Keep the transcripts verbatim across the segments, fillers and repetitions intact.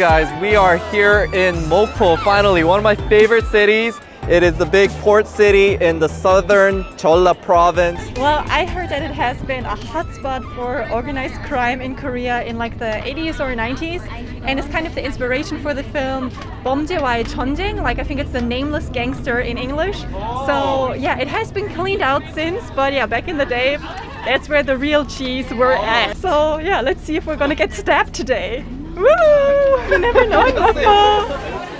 guys, we are here in Mokpo, finally, one of my favorite cities. It is the big port city in the southern Jeolla Province. Well, I heard that it has been a hotspot for organized crime in Korea in like the eighties or nineties, and it's kind of the inspiration for the film Bomjewae Chonjing, like I think it's the nameless gangster in English. So yeah, it has been cleaned out since, but yeah, back in the day, that's where the real cheese were at. So yeah, let's see if we're gonna get stabbed today. Woo! You never know in Mokpo.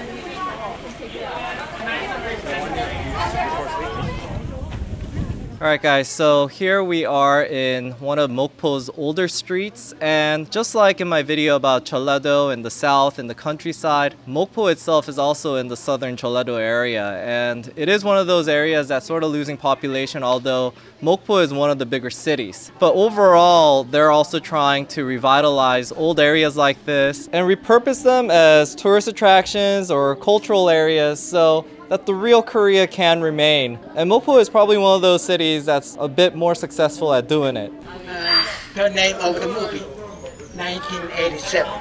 Alright guys, so here we are in one of Mokpo's older streets, and just like in my video about Jeollado in the south, in the countryside, Mokpo itself is also in the southern Jeollado area, and it is one of those areas that's sort of losing population, although Mokpo is one of the bigger cities. But overall, they're also trying to revitalize old areas like this and repurpose them as tourist attractions or cultural areas, so that the real Korea can remain. And Mokpo is probably one of those cities that's a bit more successful at doing it. Uh, the name of the movie, nineteen eighty-seven.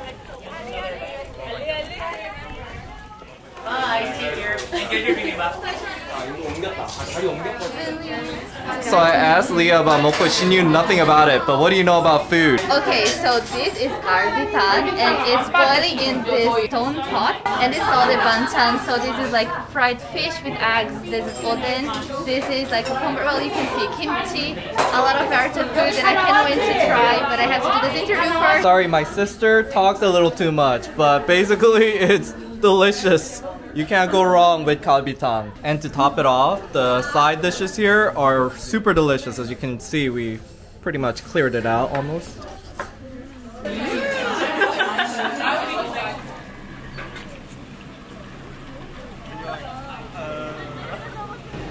So I asked Leah about Mokpo, she knew nothing about it, but what do you know about food? Okay, so this is galbitang, and it's boiled in this stone pot, and it's called the banchan, so this is like fried fish with eggs, this is oden, this is like a well, you can see kimchi, a lot of variety of food, and I can't wait to try, but I have to do this interview first. Sorry, my sister talks a little too much, but basically it's delicious. You can't go wrong with galbitang. And to top it off, the side dishes here are super delicious. As you can see, we pretty much cleared it out almost.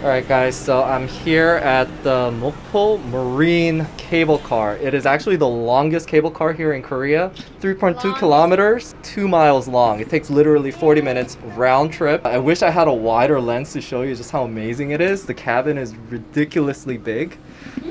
Alright guys, so I'm here at the Mokpo Marine Cable Car. It is actually the longest cable car here in Korea. three point two kilometers, two miles long. It takes literally forty minutes round trip. I wish I had a wider lens to show you just how amazing it is. The cabin is ridiculously big.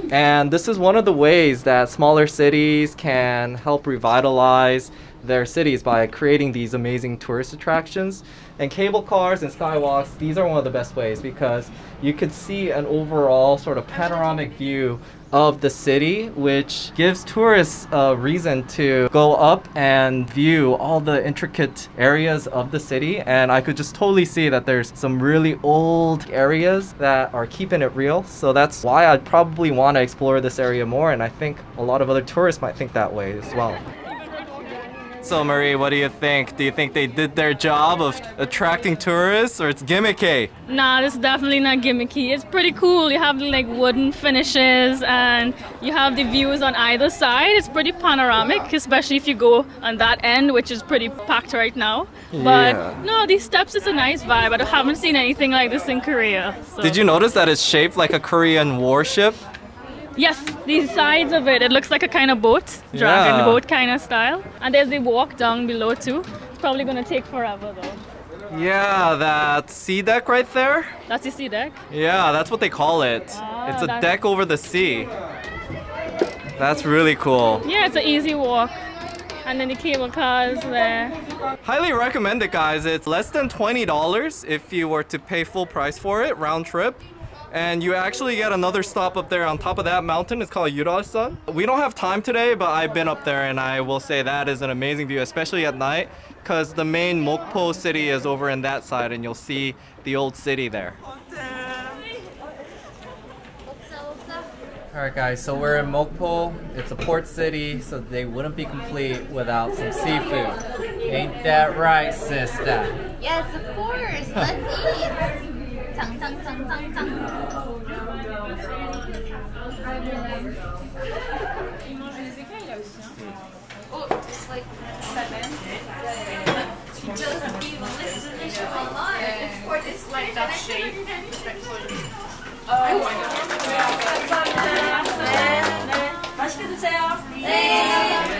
And this is one of the ways that smaller cities can help revitalize their cities by creating these amazing tourist attractions. And cable cars and skywalks, these are one of the best ways because you could see an overall sort of panoramic view of the city, which gives tourists a reason to go up and view all the intricate areas of the city. And I could just totally see that there's some really old areas that are keeping it real. So that's why I'd probably want to explore this area more, and I think a lot of other tourists might think that way as well. So Marie, what do you think? Do you think they did their job of attracting tourists, or it's gimmicky? Nah, it's definitely not gimmicky. It's pretty cool. You have like wooden finishes and you have the views on either side. It's pretty panoramic, especially if you go on that end, which is pretty packed right now. But yeah. No, these steps is a nice vibe. I haven't seen anything like this in Korea. So. Did you notice that it's shaped like a Korean warship? Yes, the sides of it, it looks like a kind of boat, dragon yeah. boat kind of style. And there's the walk down below too. It's probably going to take forever though. Yeah, that sea deck right there? That's the sea deck? Yeah, that's what they call it. Ah, it's a that's... deck over the sea. That's really cool. Yeah, it's an easy walk. And then the cable cars there. Highly recommend it guys. It's less than twenty dollars if you were to pay full price for it, round trip. And you actually get another stop up there on top of that mountain. It's called Yudalsan. We don't have time today, but I've been up there and I will say that is an amazing view, especially at night, because the main Mokpo city is over in that side and you'll see the old city there. Alright guys, so we're in Mokpo. It's a port city, so they wouldn't be complete without some seafood. Ain't that right, sister? Yes, of course. Let's eat.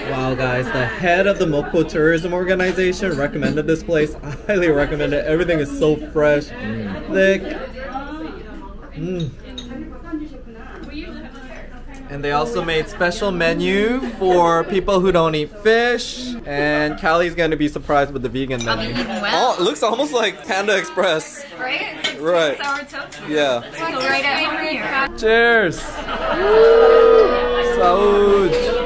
Wow guys, the head of the Mokpo Tourism Organization recommended this place. I highly recommend it. Everything is so fresh. Mm. Thick. Mm. And they also made special menu for people who don't eat fish. And Callie's gonna be surprised with the vegan menu. Well. Oh, it looks almost like Panda Express. Right? It's like right. Sour tofu. Yeah. It's like right at home here. Cheers! Saud!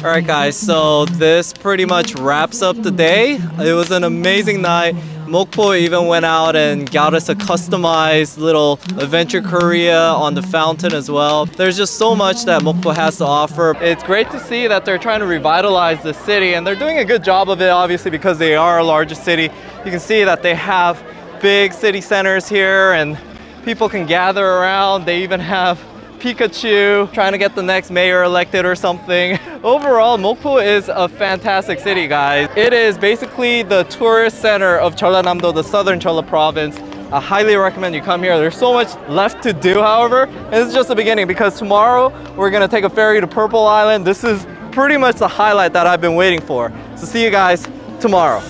Alright guys, so this pretty much wraps up the day. It was an amazing night. Mokpo even went out and got us a customized little Adventure Korea on the fountain as well. There's just so much that Mokpo has to offer. It's great to see that they're trying to revitalize the city, and they're doing a good job of it, obviously, because they are a larger city. You can see that they have big city centers here and people can gather around. They even have Pikachu trying to get the next mayor elected or something. Overall, Mokpo is a fantastic city, guys. It is basically the tourist center of Jeollanamdo, the southern Jeolla province. I highly recommend you come here. There's so much left to do, however, and this is just the beginning, because tomorrow we're gonna take a ferry to Purple Island. This is pretty much the highlight that I've been waiting for. So see you guys tomorrow.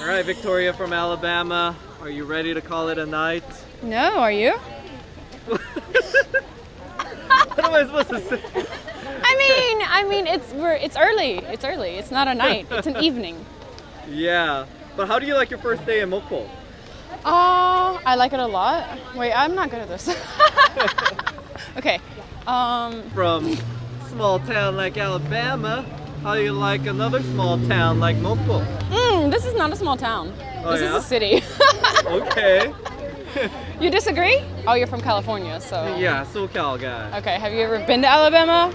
All right, Victoria from Alabama, are you ready to call it a night? No, are you? What am I supposed to say? I mean, I mean, it's we're it's early. It's early. It's not a night. It's an evening. Yeah, but how do you like your first day in Mokpo? Oh, uh, I like it a lot. Wait, I'm not good at this. Okay. Um. From small town like Alabama, how do you like another small town like Mokpo? Mm, this is not a small town. Oh, this yeah? is a city. Okay. You disagree? Oh, you're from California, so... Yeah, SoCal guy. Okay, have you ever been to Alabama?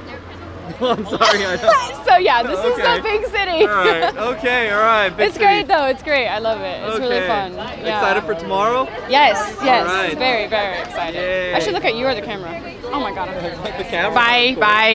No, I'm sorry, I don't. So yeah, this okay. is a big city. All right, okay, all right. Big it's city. Great though, it's great. I love it. It's okay. really fun. Yeah. Excited for tomorrow? Yes, yes. Right. Very, very excited. Yay. I should look at you or the camera. Oh my god, I'm the camera. Bye, bye.